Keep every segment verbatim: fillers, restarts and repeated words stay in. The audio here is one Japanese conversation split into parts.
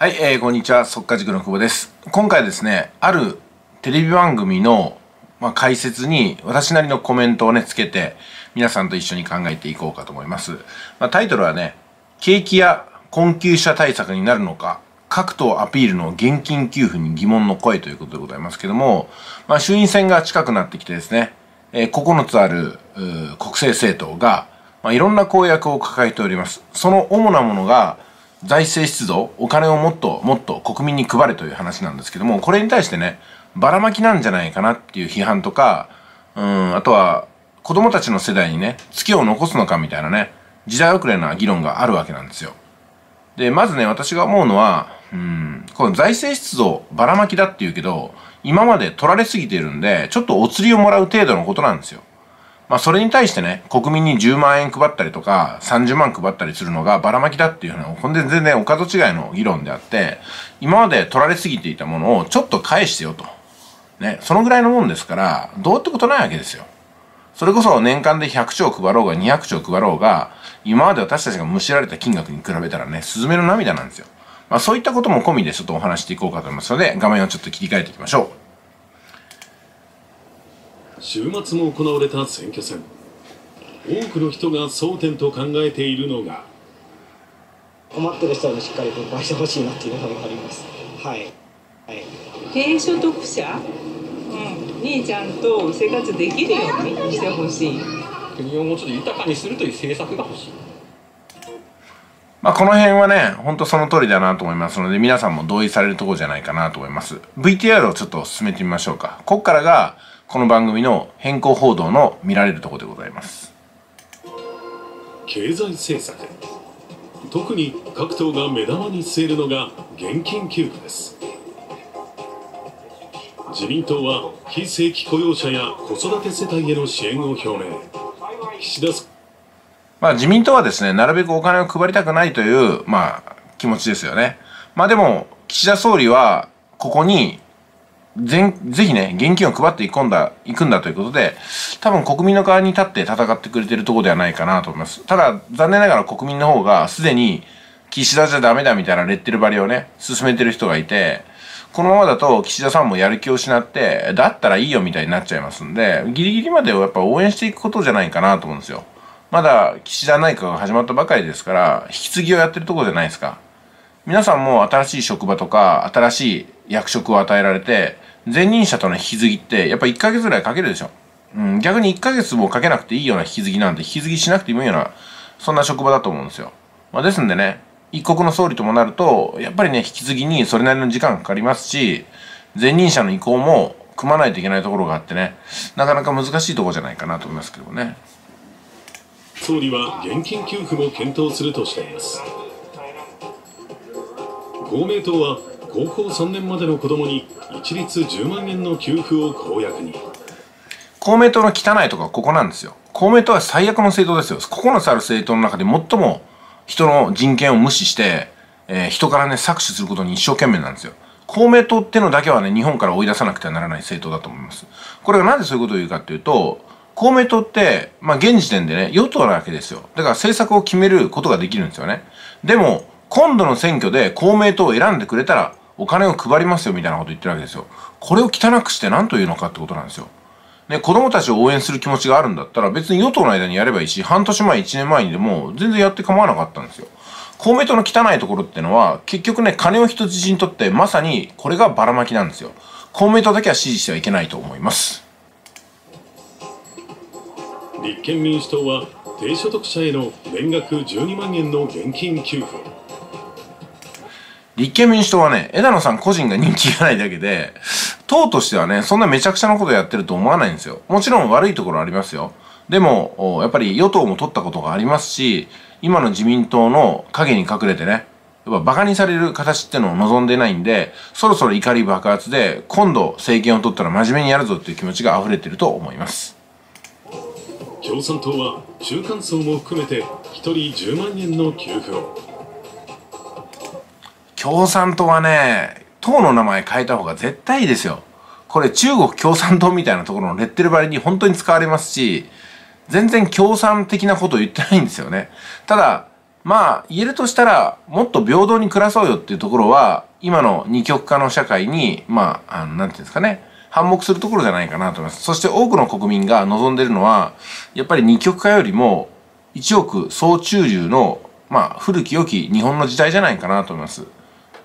はい、えー、こんにちは。速稼塾の久保です。今回ですね、あるテレビ番組の、まあ、解説に私なりのコメントをね、つけて、皆さんと一緒に考えていこうかと思います。まあ、タイトルはね、景気や困窮者対策になるのか、各党アピールの現金給付に疑問の声ということでございますけども、まあ、衆院選が近くなってきてですね、えー、ここのつある国政政党が、まあ、いろんな公約を抱えております。その主なものが、財政出動、お金をもっともっと国民に配れという話なんですけども、これに対してね、ばらまきなんじゃないかなっていう批判とか、うん、あとは子供たちの世代にね、月を残すのかみたいなね、時代遅れな議論があるわけなんですよ。で、まずね、私が思うのは、うん、この財政出動、ばらまきだっていうけど、今まで取られすぎているんで、ちょっとお釣りをもらう程度のことなんですよ。まあそれに対してね、国民にじゅうまんえん配ったりとか、さんじゅうまん配ったりするのがばらまきだっていうのは、ほんで全然お門違いの議論であって、今まで取られすぎていたものをちょっと返してよと。ね、そのぐらいのもんですから、どうってことないわけですよ。それこそ年間でひゃくちょう配ろうがにひゃくちょう配ろうが、今まで私たちがむしられた金額に比べたらね、スズメの涙なんですよ。まあそういったことも込みでちょっとお話していこうかと思いますので、画面をちょっと切り替えていきましょう。週末も行われた選挙戦、多くの人が争点と考えているのが、困ってる人にしっかり分配してほしいなっていうのがあります。はい。はい。低所得者、うん、にちゃんと生活できるようにしてほしい。国をもうちょっと豊かにするという政策が欲しい。まあこの辺はね、ほんとその通りだなと思いますので、皆さんも同意されるところじゃないかなと思います。ブイティーアール をちょっと進めてみましょうか。ここからがこの番組の変更報道の見られるところでございます。経済政策、特に各党が目玉に据えるのが現金給付です。自民党は非正規雇用者や子育て世帯への支援を表明。岸田まあ自民党はですね、なるべくお金を配りたくないという、まあ、気持ちですよね。まあでも岸田総理はここにぜ, ぜひね、現金を配っていくんだ、いくんだということで、多分国民の側に立って戦ってくれてるところではないかなと思います。ただ、残念ながら国民の方がすでに岸田じゃダメだみたいなレッテル張りをね、進めてる人がいて、このままだと岸田さんもやる気を失って、だったらいいよみたいになっちゃいますんで、ギリギリまでをやっぱ応援していくことじゃないかなと思うんですよ。まだ岸田内閣が始まったばかりですから、引き継ぎをやってるところじゃないですか。皆さんも新しい職場とか、新しい役職を与えられて、前任者との引き継ぎって、やっぱいっかげつぐらいかけるでしょ。うん、逆にいっかげつもかけなくていいような引き継ぎなんで、引き継ぎしなくてもいいような、そんな職場だと思うんですよ。まあ、ですんでね、一国の総理ともなると、やっぱりね、引き継ぎにそれなりの時間かかりますし、前任者の意向も組まないといけないところがあってね、なかなか難しいところじゃないかなと思いますけどもね。総理は現金給付も検討するとしています。公明党は高校さんねんまでの子供に一律じゅうまんえんの給付を公約に。公明党の汚いところはここなんですよ。公明党は最悪の政党ですよ。ここのつある政党の中で最も人の人権を無視して、えー、人からね、搾取することに一生懸命なんですよ。公明党ってのだけはね、日本から追い出さなくてはならない政党だと思います。これがなぜそういうことを言うかっていうと、公明党って、まあ現時点でね、与党なわけですよ。だから政策を決めることができるんですよね。でも、今度の選挙で公明党を選んでくれたらお金を配りますよみたいなこと言ってるわけですよ。これを汚くして何というのかってことなんですよ。ね、子供たちを応援する気持ちがあるんだったら別に与党の間にやればいいし、半年前、一年前にでも全然やって構わなかったんですよ。公明党の汚いところってのは結局ね、金を人質にとってまさにこれがばらまきなんですよ。公明党だけは支持してはいけないと思います。立憲民主党は低所得者への年額じゅうにまんえんの現金給付。立憲民主党はね、枝野さん個人が人気がないだけで、党としてはね、そんなめちゃくちゃなことやってると思わないんですよ。もちろん悪いところありますよ。でも、やっぱり与党も取ったことがありますし、今の自民党の影に隠れてね、やっぱバカにされる形ってのを望んでないんで、そろそろ怒り爆発で、今度政権を取ったら真面目にやるぞっていう気持ちが溢れてると思います。共産党は中間層も含めてひとりじゅうまんえんの給付を。共産党はね、党の名前変えた方が絶対いいですよ。これ中国共産党みたいなところのレッテル張りに本当に使われますし、全然共産的なことを言ってないんですよね。ただ、まあ言えるとしたらもっと平等に暮らそうよっていうところは今の二極化の社会にまあ何て言うんですかね、反目するところじゃないかなと思います。そして多くの国民が望んでいるのはやっぱり二極化よりも一億総中流のまあ古き良き日本の時代じゃないかなと思います。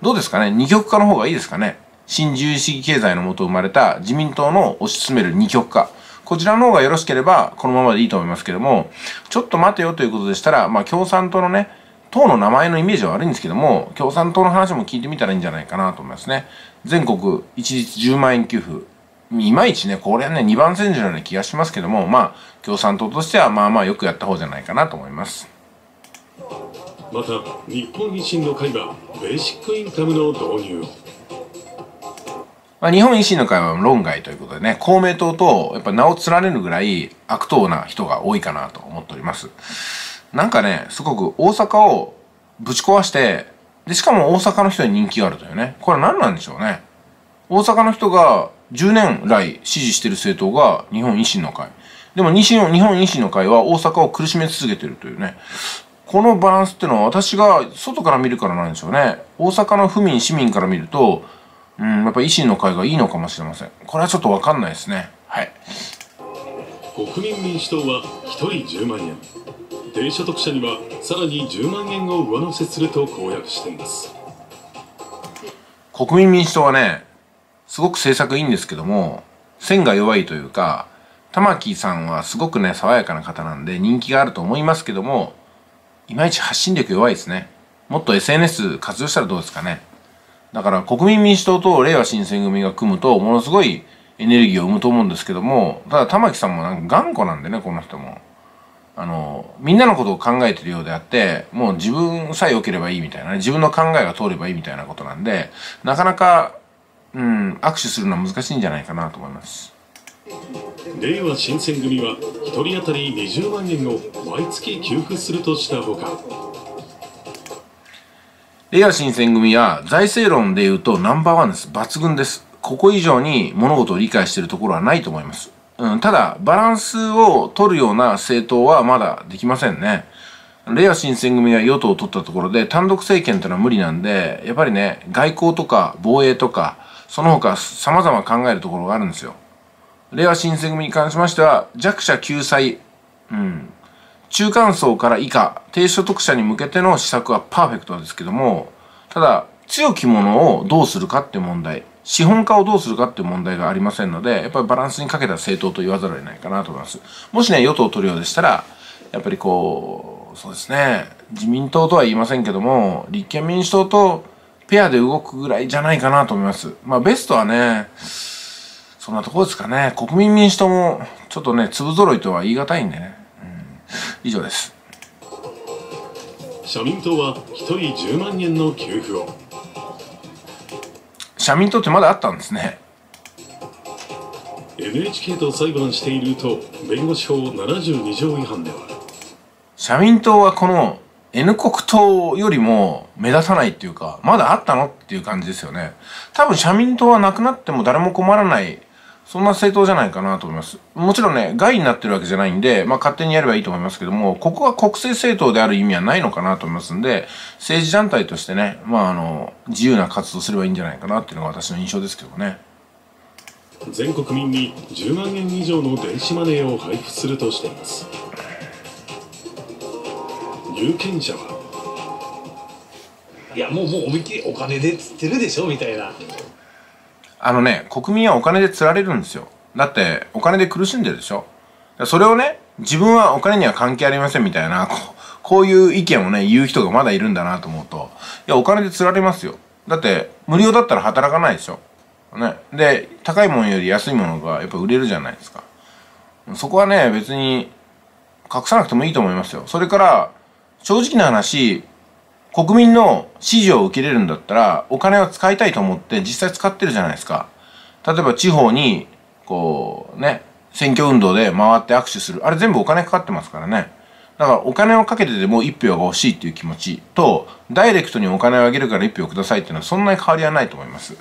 どうですかね、二極化の方がいいですかね。新自由主義経済のもと生まれた自民党の推し進める二極化、こちらの方がよろしければこのままでいいと思いますけども、ちょっと待てよということでしたら、まあ共産党のね、党の名前のイメージは悪いんですけども、共産党の話も聞いてみたらいいんじゃないかなと思いますね。全国一律じゅうまんえん給付。いまいちね、これはね、にばん線じのような気がしますけども、まあ共産党としてはまあまあよくやった方じゃないかなと思います。また、日本維新の会はベーシックインカムの導入。まあ日本維新の会は論外ということでね、公明党とやっぱ名を連ねるぐらい悪党な人が多いかなと思っております。なんかね、すごく大阪をぶち壊して、で、しかも大阪の人に人気があるというね、これ何なんでしょうね。大阪の人がじゅうねん来支持している政党が日本維新の会。でも日本維新の会は大阪を苦しめ続けているというね。このバランスっていうのは私が外から見るからなんでしょうね。大阪の府民、市民から見ると、うん、やっぱり維新の会がいいのかもしれません。これはちょっとわかんないですね。はい。国民民主党はひとりじゅうまんえん、低所得者にはさらにじゅうまんえんを上乗せすると公約しています。国民民主党はね、すごく政策いいんですけども、線が弱いというか、玉木さんはすごくね、爽やかな方なんで人気があると思いますけども、いまいち発信力弱いですね。もっと エスエヌエス 活用したらどうですかね。だから国民民主党とれいわ新選組が組むとものすごいエネルギーを生むと思うんですけども、ただ玉木さんもなんか頑固なんでね、この人も。あの、みんなのことを考えてるようであって、もう自分さえ良ければいいみたいなね、自分の考えが通ればいいみたいなことなんで、なかなか、うん、握手するのは難しいんじゃないかなと思います。れいわ新選組はひとり当たりにじゅうまんえんを毎月給付するとしたほか、れいわ新選組は財政論で言うとナンバーワンです。抜群です。ここ以上に物事を理解しているところはないと思います。うん、ただ、バランスを取るような政党はまだできませんね。れいわ新選組は与党を取ったところで単独政権というのは無理なんで、やっぱりね、外交とか防衛とか、その他様々考えるところがあるんですよ。れいわ新選組に関しましては弱者救済、うん。中間層から以下、低所得者に向けての施策はパーフェクトですけども、ただ、強き者をどうするかって問題、資本家をどうするかって問題がありませんので、やっぱりバランスにかけた政党と言わざるを得ないかなと思います。もしね、与党を取るようでしたら、やっぱりこう、そうですね、自民党とは言いませんけども、立憲民主党とペアで動くぐらいじゃないかなと思います。まあ、ベストはね、そんなところですかね。国民民主党も、ちょっとね、粒揃いとは言い難いんでね。以上です。社民党はひとりじゅうまんえんの給付を。社民党ってまだあったんですね。 エヌエイチケー と裁判していると弁護士法ななじゅうにじょう違反では社民党はこの N 国党よりも目立たないっていうか、まだあったのっていう感じですよね。多分社民党はなくなっても誰も困らない、そんな政党じゃないかなと思います。もちろんね、害になってるわけじゃないんで、まあ勝手にやればいいと思いますけども、ここが国政政党である意味はないのかなと思いますんで、政治団体としてね、まああの、自由な活動すればいいんじゃないかなっていうのが私の印象ですけどね。全国民にじゅうまんえん以上の電子マネーを配布するとしています。有権者はいや、もうもう思いっきりお金で釣ってるでしょみたいな。あのね、国民はお金で釣られるんですよ。だって、お金で苦しんでるでしょ。それをね、自分はお金には関係ありませんみたいな、こう、こういう意見をね、言う人がまだいるんだなと思うと、いや、お金で釣られますよ。だって、無料だったら働かないでしょ。ね。で、高いものより安いものがやっぱ売れるじゃないですか。そこはね、別に隠さなくてもいいと思いますよ。それから、正直な話、国民の支持を受けれるんだったら、お金を使いたいと思って実際使ってるじゃないですか。例えば地方に、こう、ね、選挙運動で回って握手する。あれ全部お金かかってますからね。だからお金をかけてでも一票が欲しいっていう気持ちと、ダイレクトにお金をあげるから一票くださいっていうのはそんなに変わりはないと思います。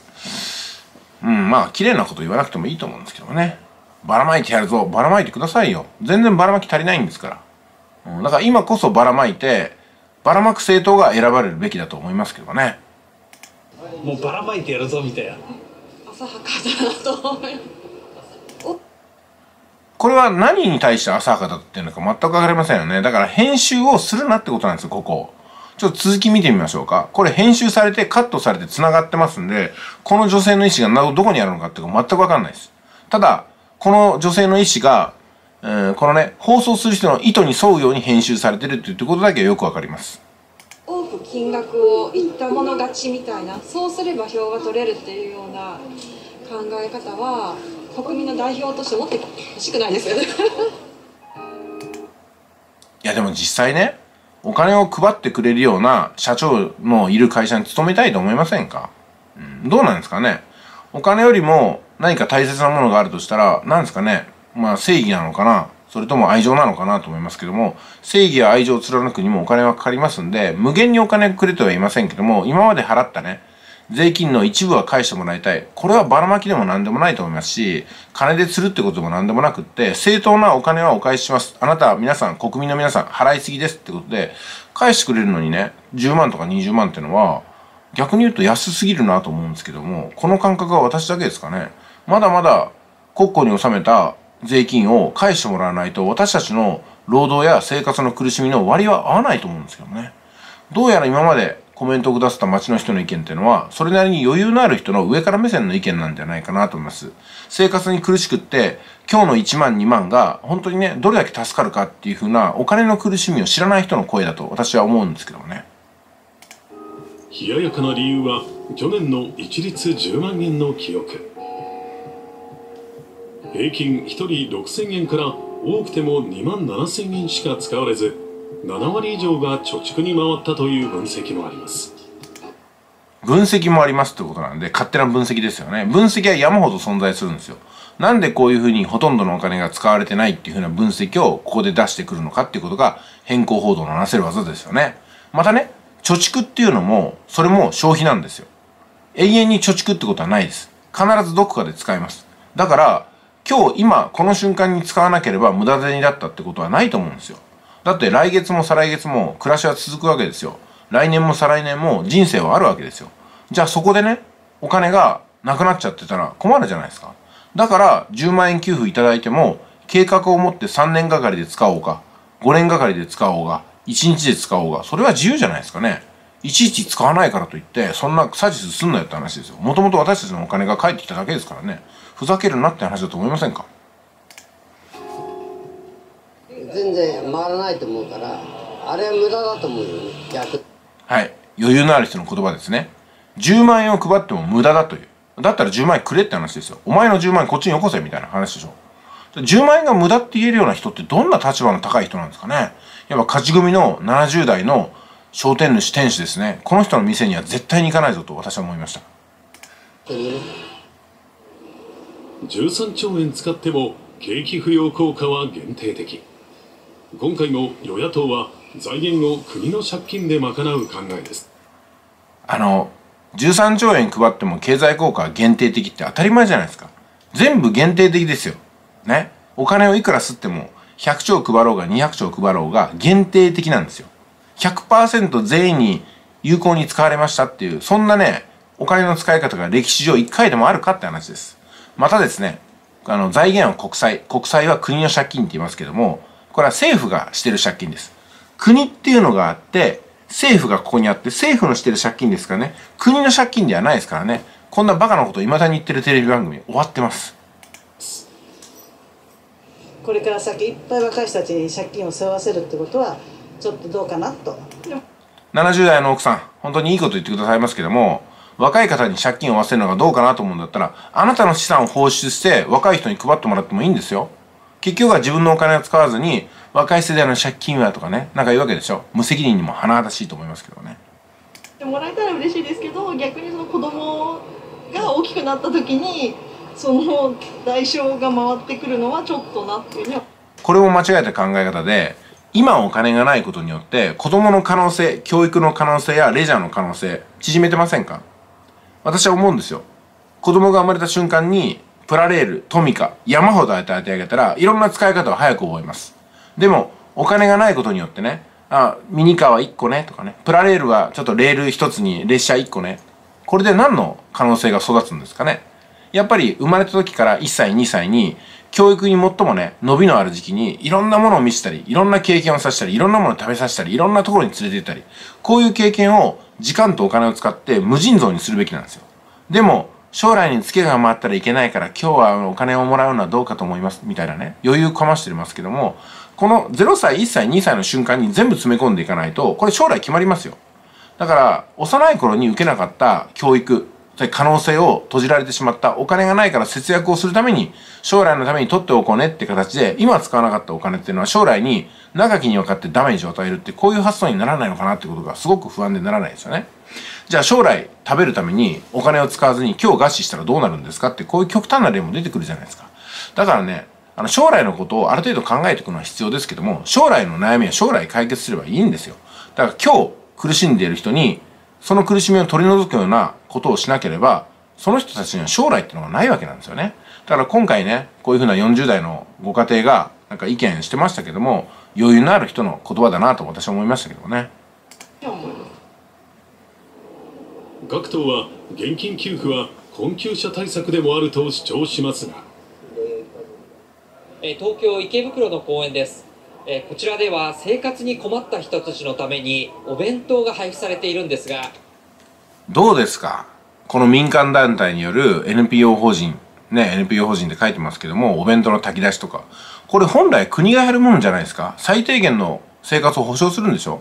うん、まあ、綺麗なこと言わなくてもいいと思うんですけどね。ばらまいてやるぞ。ばらまいてくださいよ。全然ばらまき足りないんですから。うん、だから今こそばらまいて、ばらまく政党が選ばれるべきだと思いますけどね。もうばらまいてやるぞみたいな、浅はかだなと思います。これは何に対して浅はかだっていうのか全く分かりませんよね。だから編集をするなってことなんですよ、ここ。ちょっと続き見てみましょうか。これ編集されてカットされて繋がってますんで、この女性の意思がどこにあるのかっていうのが全く分かんないです。ただ、この女性の意思が、えー、このね、放送する人の意図に沿うように編集されてるっていうことだけはよく分かります。多く金額を言ったもの勝ちみたいな、そうすれば票が取れるっていうような考え方は、国民の代表として持ってほしくないですよね。いやでも実際ね、お金を配ってくれるような社長のいる会社に勤めたいと思いませんか？うん、どうなんですかね。お金よりも何か大切なものがあるとしたら、なんですかね、まあ正義なのかな、それとも愛情なのかなと思いますけども、正義や愛情を貫くにもお金はかかりますんで、無限にお金くれとは言いませんけども、今まで払ったね、税金の一部は返してもらいたい。これはばらまきでも何でもないと思いますし、金で釣るってことでも何でもなくって、正当なお金はお返しします。あなたは皆さん、国民の皆さん、払いすぎですってことで、返してくれるのにね、じゅうまんとかにじゅうまんってのは、逆に言うと安すぎるなと思うんですけども、この感覚は私だけですかね。まだまだ国庫に納めた税金を返してもらわないと、私たちの労働や生活の苦しみの割は合わないと思うんですけどね。どうやら今まで、コメントを下した町の人の意見っていうのは、それなりに余裕のある人の上から目線の意見なんじゃないかなと思います。生活に苦しくって、今日のいちまんにまんが本当にね、どれだけ助かるかっていう風なお金の苦しみを知らない人の声だと私は思うんですけどもね。冷ややかな理由は、去年の一律じゅうまんえんの記憶。平均ひとりろくせんえんから多くてもにまんななせんえんしか使われず、ななわり以上が貯蓄に回ったという分析もあります。分析もありますってことなんで、勝手な分析ですよね。分析は山ほど存在するんですよ。なんでこういうふうにほとんどのお金が使われてないっていうふうな分析をここで出してくるのかっていうことが変更報道のなせる技ですよね。またね、貯蓄っていうのも、それも消費なんですよ。永遠に貯蓄ってことはないです。必ずどこかで使います。だから、今日今この瞬間に使わなければ無駄銭だったってことはないと思うんですよ。だって来月も再来月も暮らしは続くわけですよ。来年も再来年も人生はあるわけですよ。じゃあそこでね、お金がなくなっちゃってたら困るじゃないですか。だからじゅうまんえん給付いただいても、計画を持ってさんねんがかりで使おうか、ごねんがかりで使おうが、いちにちで使おうが、それは自由じゃないですかね。いちいち使わないからといって、そんな指図すんなよって話ですよ。もともと私たちのお金が返ってきただけですからね。ふざけるなって話だと思いませんか？全然回らないと思うから、あれは無駄だと思うよ、逆。はい。余裕のある人の言葉ですね。じゅうまんえんを配っても無駄だという。だったらじゅうまんえんくれって話ですよ。お前のじゅうまんえんこっちによこせみたいな話でしょ。じゅうまんえんが無駄って言えるような人ってどんな立場の高い人なんですかね。やっぱ勝ち組のななじゅうだいの商店主店主ですね。この人の店には絶対に行かないぞと私は思いました。じゅうさんちょうえん使っても景気浮揚効果は限定的。今回も与野党は財源を国の借金で賄う考えです。あの、じゅうさんちょうえん配っても経済効果は限定的って当たり前じゃないですか。全部限定的ですよ。ね。お金をいくら吸ってもひゃくちょう配ろうがにひゃくちょう配ろうが限定的なんですよ。ひゃくパーセント 全員に有効に使われましたっていう、そんなね、お金の使い方が歴史上いっかいでもあるかって話です。またですね、あの、財源は国債。国債は国の借金って言いますけども、これは政府がしてる借金です。国っていうのがあって、政府がここにあって、政府のしてる借金ですからね。国の借金ではないですからね。こんなバカなことを未だに言ってるテレビ番組終わってます。これから先いっぱい若い人たちに借金を背負わせるってことは、ちょっとどうかなと。ななじゅうだいの奥さん、本当にいいこと言ってくださいますけども、若い方に借金を負わせるのがどうかなと思うんだったら、あなたの資産を放出して若い人に配ってもらってもいいんですよ。結局は自分のお金を使わずに、若い世代の借金はとかね、なんか言うわけでしょ。無責任にも甚だしいと思いますけどね。もらえたら嬉しいですけど、逆にその子供が大きくなった時に、その代償が回ってくるのはちょっとなっていうね。これも間違えた考え方で、今お金がないことによって、子供の可能性、教育の可能性やレジャーの可能性、縮めてませんか？私は思うんですよ。子供が生まれた瞬間に、プラレール、トミカ、山ほど与えてあげたら、いろんな使い方を早く覚えます。でも、お金がないことによってね、あ、ミニカーはいっこねとかね、プラレールはちょっとレールひとつに列車いっこね。これで何の可能性が育つんですかね。やっぱり生まれた時からいっさいにさいに教育に最もね伸びのある時期にいろんなものを見せたり、いろんな経験をさせたり、いろんなものを食べさせたり、いろんなところに連れて行ったり、こういう経験を時間とお金を使って無尽蔵にするべきなんですよ。でも将来にツケが回ったらいけないから今日はお金をもらうのはどうかと思いますみたいなね、余裕かましてますけども、このぜろさいいっさいにさいの瞬間に全部詰め込んでいかないとこれ将来決まりますよ。だから幼い頃に受けなかった教育、可能性を閉じられてしまった、お金がないから節約をするために将来のために取っておこうねって形で今使わなかったお金っていうのは将来に長きにわたってダメージを与えるって、こういう発想にならないのかなってことがすごく不安でならないですよね。じゃあ将来食べるためにお金を使わずに今日餓死したらどうなるんですかって、こういう極端な例も出てくるじゃないですか。だからね、あの将来のことをある程度考えていくのは必要ですけども、将来の悩みは将来解決すればいいんですよ。だから今日苦しんでいる人にその苦しみを取り除くようなことをしなければ、その人たちには将来ってのがないわけなんですよね。だから今回ね、こういうふうなよんじゅう代のご家庭がなんか意見してましたけども、余裕のある人の言葉だなと私は思いましたけどもね。学徒は現金給付は困窮者対策でもあると主張しますが、東京池袋の公園です。えー、こちらでは生活に困った人たちのためにお弁当が配布されているんですが、どうですか、この民間団体による エヌピーオー 法人ね、 エヌピーオー 法人って書いてますけども、お弁当の炊き出しとか、これ本来国がやるものじゃないですか。最低限の生活を保障するんでしょ。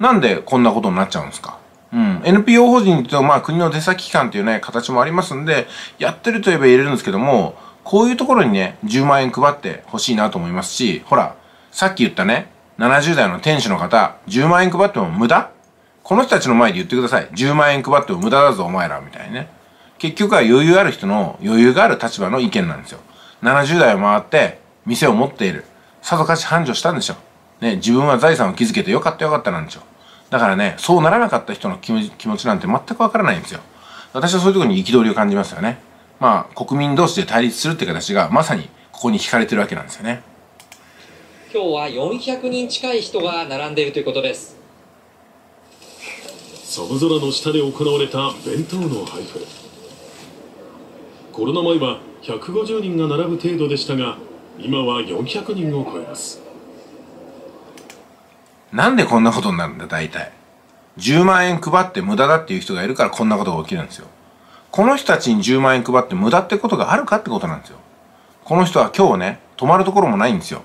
なんでこんなことになっちゃうんですか。うん、エヌピーオー 法人と、まあ、国の出先機関というね形もありますんでやってるといえば言えるんですけども、こういうところにねじゅうまんえん配ってほしいなと思いますし、ほらさっき言ったね、ななじゅう代の店主の方、じゅうまんえん配っても無駄？この人たちの前で言ってください。じゅうまんえん配っても無駄だぞ、お前ら、みたいにね。結局は余裕ある人の、余裕がある立場の意見なんですよ。ななじゅう代を回って、店を持っている。さぞかし繁盛したんでしょ。ね、自分は財産を築けてよかったよかったなんでしょ。だからね、そうならなかった人の気持ちなんて全くわからないんですよ。私はそういうところに憤りを感じますよね。まあ、国民同士で対立するって形が、まさにここに惹かれてるわけなんですよね。今日はよんひゃくにん近い人が並んでいるということです。寒空の下で行われた弁当の配布。コロナ前はひゃくごじゅうにんが並ぶ程度でしたが、今はよんひゃくにんを超えます。なんでこんなことになるんだ。大体じゅうまんえん配って無駄だっていう人がいるからこんなことが起きるんですよ。この人たちにじゅうまんえん配って無駄ってことがあるかってことなんですよ。この人は今日ね泊まるところもないんですよ。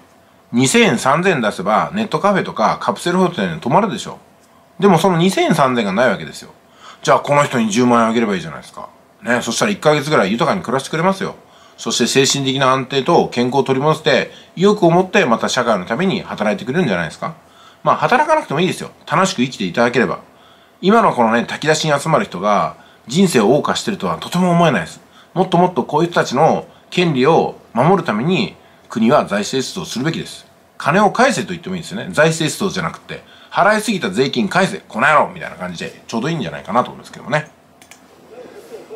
にせんえんさんぜんえん出せばネットカフェとかカプセルホテルに泊まるでしょ。でもそのにせんえんさんぜんえんがないわけですよ。じゃあこの人にじゅうまんえんあげればいいじゃないですか。ね、そしたらいっかげつぐらい豊かに暮らしてくれますよ。そして精神的な安定と健康を取り戻して意欲を持ってまた社会のために働いてくれるんじゃないですか。まあ働かなくてもいいですよ。楽しく生きていただければ。今のこのね、炊き出しに集まる人が人生を謳歌してるとはとても思えないです。もっともっとこういう人たちの権利を守るために国は財政出動するべきです。金を返せと言ってもいいですよね。財政出動じゃなくて、払いすぎた税金返せ、この野郎みたいな感じでちょうどいいんじゃないかなと思うんですけどもね。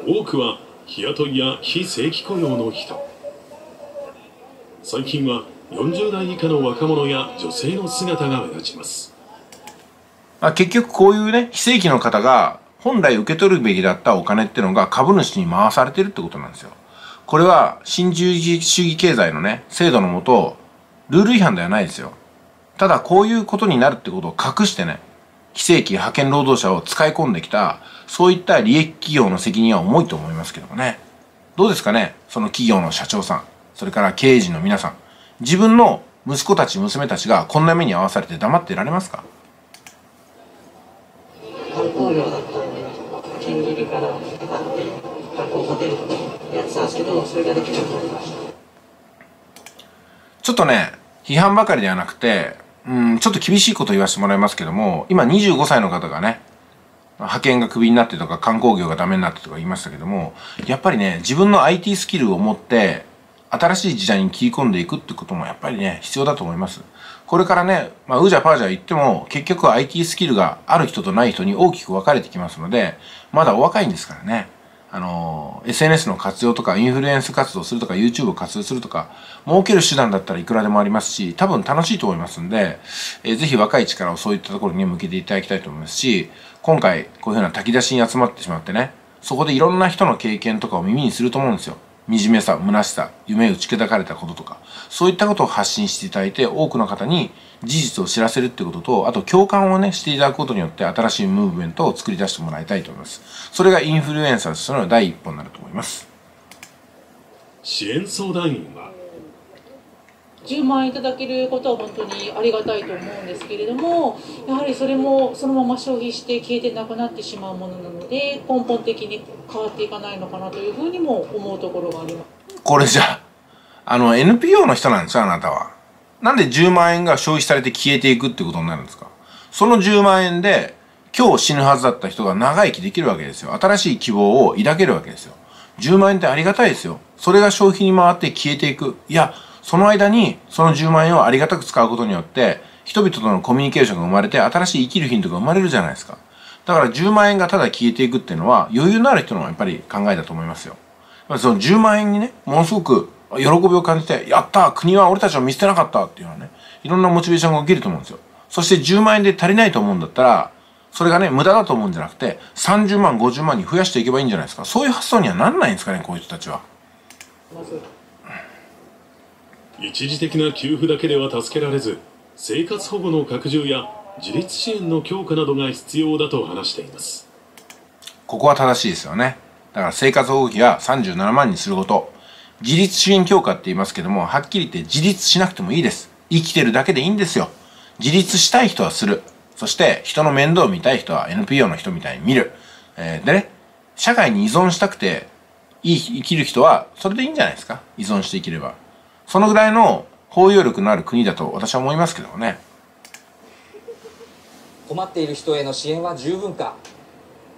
多くは日雇いや非正規雇用の人。最近はよんじゅう代以下の若者や女性の姿が目立ちます。まあ結局こういうね、非正規の方が本来受け取るべきだったお金っていうのが株主に回されてるってことなんですよ。これは新自由主義経済のね、制度のもと、ルール違反ではないですよ。ただこういうことになるってことを隠してね、非正規派遣労働者を使い込んできた、そういった利益企業の責任は重いと思いますけどもね。どうですかね、その企業の社長さん、それから経営陣の皆さん、自分の息子たち娘たちがこんな目に遭わされて黙っていられますか。ちょっとね批判ばかりではなくて、うん、ちょっと厳しいこと言わせてもらいますけども、今にじゅうごさいの方がね派遣がクビになってとか観光業がダメになってとか言いましたけども、やっぱりね自分の アイティー スキルを持って新しい時代に切り込んでいくってこともやっぱりね必要だと思います。これからね、まあ、うじゃパーじゃ言っても結局は アイティー スキルがある人とない人に大きく分かれてきますので、まだお若いんですからねあの エスエヌエス の活用とかインフルエンス活動するとか YouTube を活用するとか儲ける手段だったらいくらでもありますし、多分楽しいと思いますんで、えー、ぜひ若い力をそういったところに向けていただきたいと思いますし、今回こういうふうな炊き出しに集まってしまってね、そこでいろんな人の経験とかを耳にすると思うんですよ。惨めさ、虚しさ、夢打ち砕かれたこととか、そういったことを発信していただいて、多くの方に事実を知らせるってことと、あと共感をね、していただくことによって、新しいムーブメントを作り出してもらいたいと思います。それがインフルエンサーとしての第一歩になると思います。支援相談員はじゅうまん円いただけることは本当にありがたいと思うんですけれども、やはりそれもそのまま消費して消えてなくなってしまうものなので、根本的に変わっていかないのかなというふうにも思うところがあります。これじゃあの エヌピーオー の人なんですよ、あなたは。なんでじゅうまん円が消費されて消えていくってことになるんですか？そのじゅうまん円で今日死ぬはずだった人が長生きできるわけですよ。新しい希望を抱けるわけですよ。じゅうまん円ってありがたいですよ。それが消費に回って消えていく。いや、その間にそのじゅうまん円をありがたく使うことによって人々とのコミュニケーションが生まれて新しい生きるヒントが生まれるじゃないですか。だからじゅうまん円がただ消えていくっていうのは余裕のある人のやっぱり考えだと思いますよ。そのじゅうまん円にね、ものすごく喜びを感じて、やった!国は俺たちを見捨てなかった!っていうのはね、いろんなモチベーションが起きると思うんですよ。そしてじゅうまん円で足りないと思うんだったら、それがね、無駄だと思うんじゃなくて、さんじゅうまん、ごじゅうまんに増やしていけばいいんじゃないですか。そういう発想にはなんないんですかね、こういう人たちは。一時的な給付だけでは助けられず、生活保護の拡充や自立支援の強化などが必要だと話しています。ここは正しいですよね。だから生活保護費はさんじゅうななまんにすること、自立支援強化って言いますけども、はっきり言って自立しなくてもいいです。生きてるだけでいいんですよ。自立したい人はする。そして人の面倒を見たい人は エヌピーオー の人みたいに見る、えー、でね、社会に依存したくていい生きる人はそれでいいんじゃないですか。依存していければそのぐらいの包容力のある国だと私は思いますけどもね。困っている人への支援は十分か、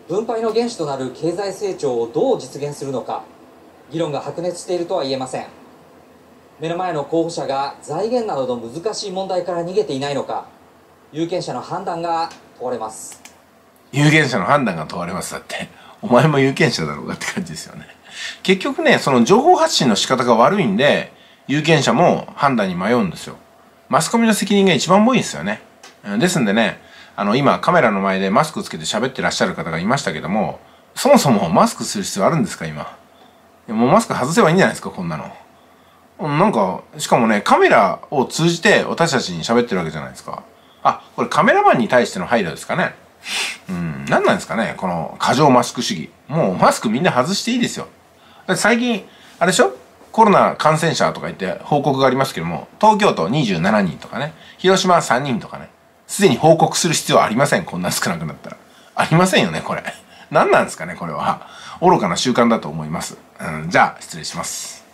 分配の原資となる経済成長をどう実現するのか、議論が白熱しているとは言えません。目の前の候補者が財源などの難しい問題から逃げていないのか、有権者の判断が問われます。有権者の判断が問われます。だってお前も有権者だろうがって感じですよね。結局ね、その情報発信の仕方が悪いんで有権者も判断に迷うんですよ。マスコミの責任が一番多いんですよね。ですんでね、あの今カメラの前でマスクつけて喋ってらっしゃる方がいましたけども、そもそもマスクする必要あるんですか今。もうマスク外せばいいんじゃないですか、こんなの。なんか、しかもね、カメラを通じて私たちに喋ってるわけじゃないですか。あ、これカメラマンに対しての配慮ですかね。うん、なんなんですかね、この過剰マスク主義。もうマスクみんな外していいですよ。だって最近、あれでしょ?コロナ感染者とか言って報告がありますけども、東京都にじゅうななにんとかね、広島さんにんとかね、すでに報告する必要はありません。こんな少なくなったら。ありませんよね、これ。何なんですかね、これは。愚かな習慣だと思います。うん、じゃあ、失礼します。